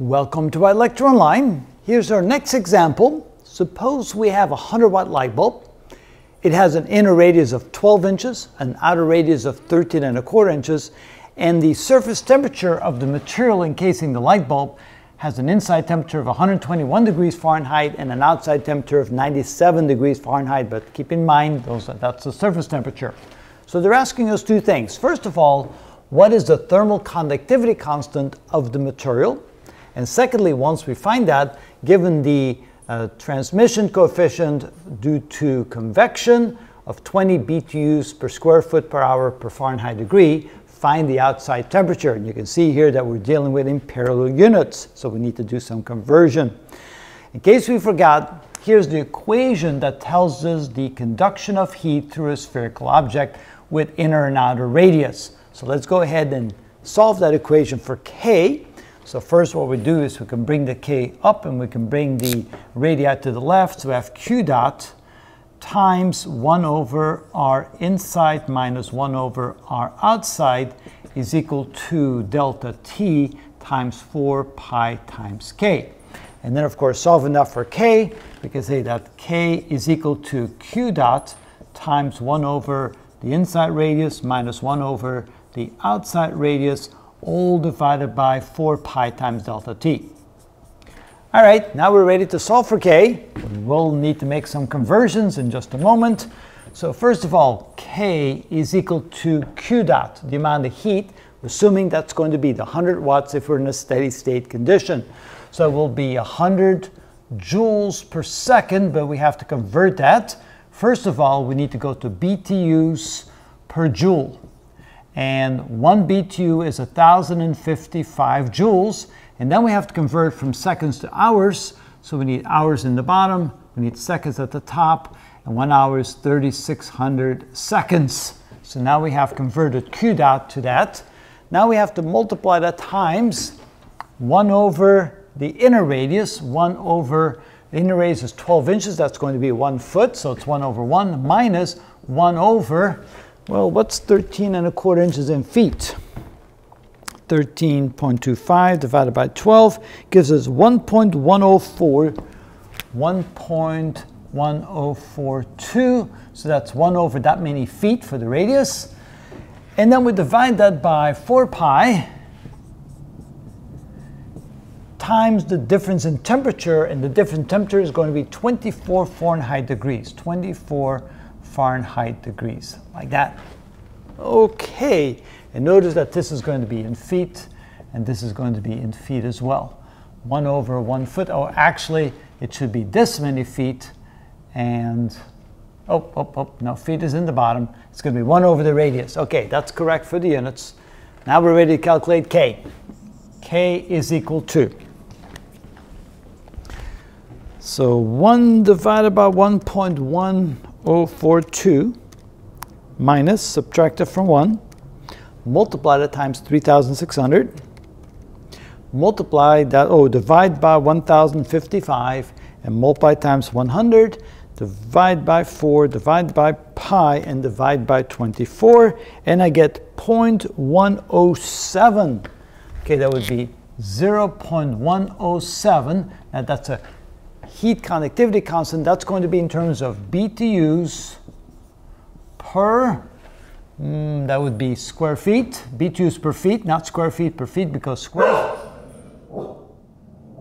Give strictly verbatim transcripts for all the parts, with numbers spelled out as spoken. Welcome to our lecture online. Here's our next example. Suppose we have a one hundred watt light bulb. It has an inner radius of twelve inches, an outer radius of thirteen and a quarter inches, and the surface temperature of the material encasing the light bulb has an inside temperature of one hundred twenty-one degrees Fahrenheit and an outside temperature of ninety-seven degrees Fahrenheit, but keep in mind those, that's the surface temperature. So they're asking us two things. First of all, what is the thermal conductivity constant of the material? And secondly, once we find that, given the uh, transmission coefficient due to convection of twenty B T Us per square foot per hour per Fahrenheit degree, find the outside temperature. And you can see here that we're dealing with imperial units, so we need to do some conversion. In case we forgot, here's the equation that tells us the conduction of heat through a spherical object with inner and outer radius. So let's go ahead and solve that equation for K. So first what we do is we can bring the K up and we can bring the radii to the left. So we have Q dot times one over R inside minus one over R outside is equal to delta T times four pi times K. And then of course solving that for K, we can say that K is equal to Q dot times one over the inside radius minus one over the outside radius, all divided by four pi times delta t. All right, now we're ready to solve for K. We will need to make some conversions in just a moment. So first of all, K is equal to Q dot, the amount of heat, assuming that's going to be the one hundred watts if we're in a steady state condition. So it will be one hundred joules per second, but we have to convert that. First of all, we need to go to B T Us per joule. And one B T U is one thousand fifty-five joules, and then we have to convert from seconds to hours, so we need hours in the bottom, we need seconds at the top, and one hour is thirty-six hundred seconds. So now we have converted Q dot to that. Now we have to multiply that times one over the inner radius, one over the inner radius is twelve inches, that's going to be one foot, so it's one over one, minus one over, well, what's thirteen and a quarter inches in feet? thirteen point two five divided by twelve gives us one point one oh four, one point one oh four two. So that's one over that many feet for the radius. And then we divide that by four pi times the difference in temperature, and the difference in temperature is going to be twenty-four Fahrenheit degrees, twenty-four Fahrenheit degrees, like that. Okay, and notice that this is going to be in feet, and this is going to be in feet as well. One over one foot, oh, actually, it should be this many feet, and, oh, oh, oh, no, feet is in the bottom. It's going to be one over the radius. Okay, that's correct for the units. Now we're ready to calculate K. K is equal to, so one divided by one point one oh four two minus, subtracted from one, multiply that times three thousand six hundred, multiply that, oh, divide by one thousand fifty-five, and multiply times one hundred, divide by four, divide by pi, and divide by twenty-four, and I get zero point one zero seven. Okay, that would be zero point one zero seven, and that's a heat conductivity constant. That's going to be in terms of B T Us per, mm, that would be square feet, B T Us per feet, not square feet per feet, because square.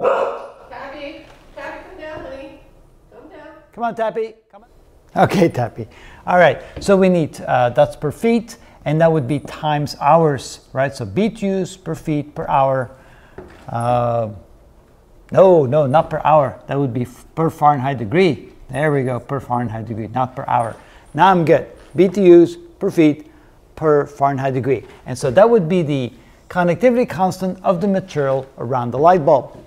Tappy, Tappy, come down, honey. Come down. Come on, Tappy. Come on. Okay, Tappy. All right, so we need, uh, that's per feet, and that would be times hours, right? So B T Us per feet per hour. Uh, No, no, not per hour. That would be per Fahrenheit degree. There we go, per Fahrenheit degree, not per hour. Now I'm good. B T Us per feet per Fahrenheit degree. And so that would be the conductivity constant of the material around the light bulb.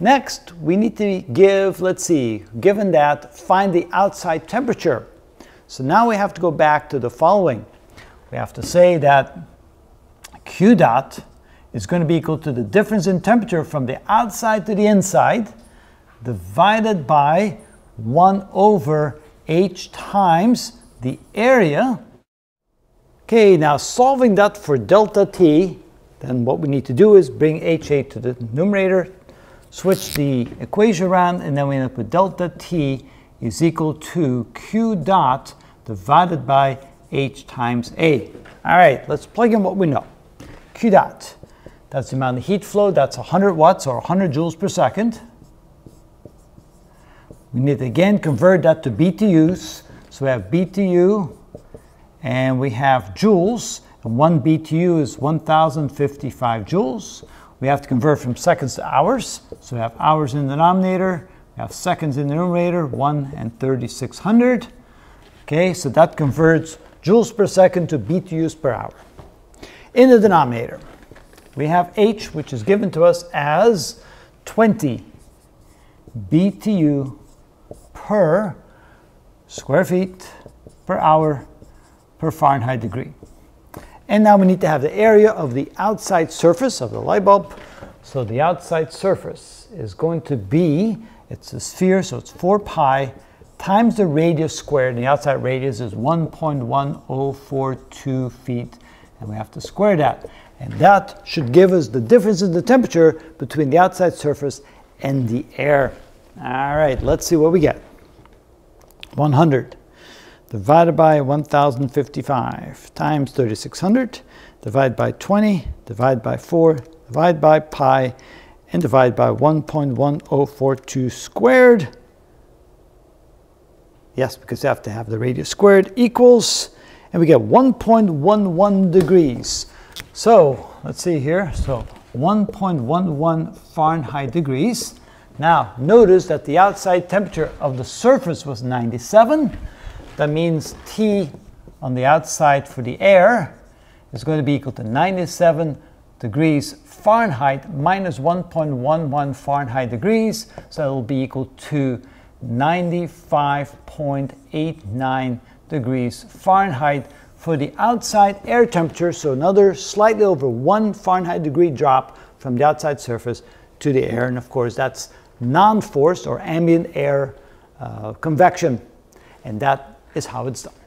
Next, we need to give, let's see, given that, find the outside temperature. So now we have to go back to the following. We have to say that Q dot is going to be equal to the difference in temperature from the outside to the inside divided by one over H times the area. Okay, now solving that for delta T, then what we need to do is bring H A to the numerator, switch the equation around, and then we end up with delta t is equal to q dot divided by h times A. All right, let's plug in what we know. Q dot, that's the amount of heat flow, that's one hundred watts or one hundred joules per second. We need to again convert that to B T Us. So we have B T U and we have joules, and one B T U is one thousand fifty-five joules. We have to convert from seconds to hours. So we have hours in the denominator, we have seconds in the numerator, one and thirty-six hundred. Okay, so that converts joules per second to B T Us per hour. In the denominator, we have H, which is given to us as twenty B T U per square feet per hour per Fahrenheit degree. And now we need to have the area of the outside surface of the light bulb. So the outside surface is going to be, it's a sphere, so it's four pi times the radius squared, and the outside radius is one point one zero four two feet, and we have to square that. And that should give us the difference in the temperature between the outside surface and the air. All right, let's see what we get. one hundred divided by one thousand fifty-five times thirty-six hundred, divided by twenty, divided by four, divided by pi, and divided by one point one zero four two squared. Yes, because you have to have the radius squared, equals, and we get one point one one degrees. So let's see here, so one point one one Fahrenheit degrees. Now notice that the outside temperature of the surface was ninety-seven. That means T on the outside for the air is going to be equal to ninety-seven degrees Fahrenheit minus one point one one Fahrenheit degrees. So it will be equal to ninety-five point eight nine degrees Fahrenheit for the outside air temperature, so another slightly over one Fahrenheit degree drop from the outside surface to the air, and of course that's non-forced or ambient air uh, convection, and that is how it's done.